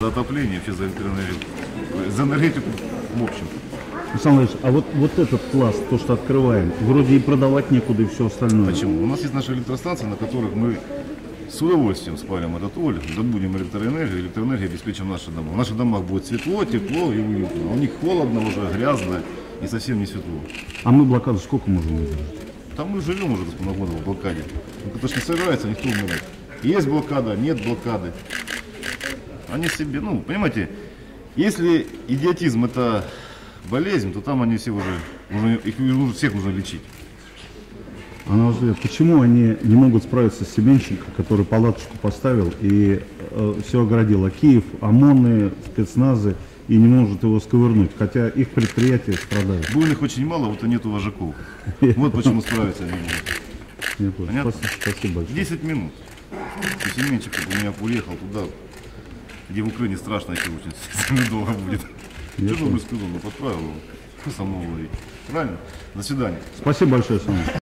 За отопление, вообще за энергетику в общем. Александр Ильич, а вот этот пласт, то, что открываем, вроде и продавать некуда, и все остальное. Почему? У нас есть наши электростанции, на которых мы с удовольствием спалим этот оль, добудем электроэнергию, обеспечим наши дома. В наших домах будет светло, тепло и уютно. У них холодно уже, грязно и совсем не светло. А мы блокаду сколько можем выдержать? Там мы живем уже на году в блокаде. Потому что не собирается, никто умирает. Есть блокада, нет блокады. Они себе, ну, понимаете, если идиотизм это болезнь, то там они все уже всех нужно лечить. А на ваш взгляд, почему они не могут справиться с Семенченко, который палаточку поставил и все огородил? А Киев, ОМОНы, спецназы, и не может его сковырнуть, хотя их предприятия страдают. Буйных очень мало, вот и нету вожаков. Вот почему справиться они не могут. Понятно? Спасибо большое. 10 минут. Семенченко у меня уехал туда, где в Украине страшно, если очень долго будет. Я бы сказал, но подправил его. Самого ловить. Правильно? До свидания. Спасибо большое, Александр.